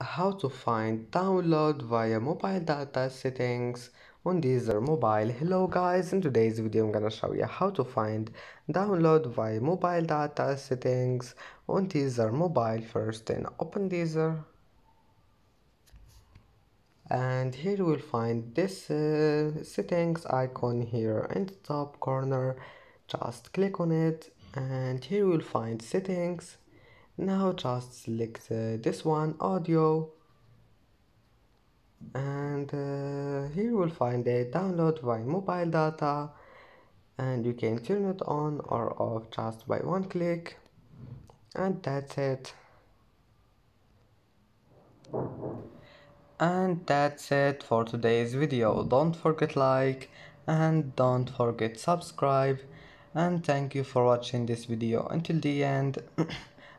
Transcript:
How to find download via mobile data settings on Deezer mobile. Hello guys, in today's video I'm gonna show you how to find download via mobile data settings on Deezer mobile. First then open Deezer, and here you will find this settings icon here in the top corner. Just click on it and here you will find settings. Now just select this one, audio, and here you will find a download via mobile data, and you can turn it on or off just by one click, and that's it. And that's it for today's video. Don't forget like and don't forget subscribe, and thank you for watching this video until the end.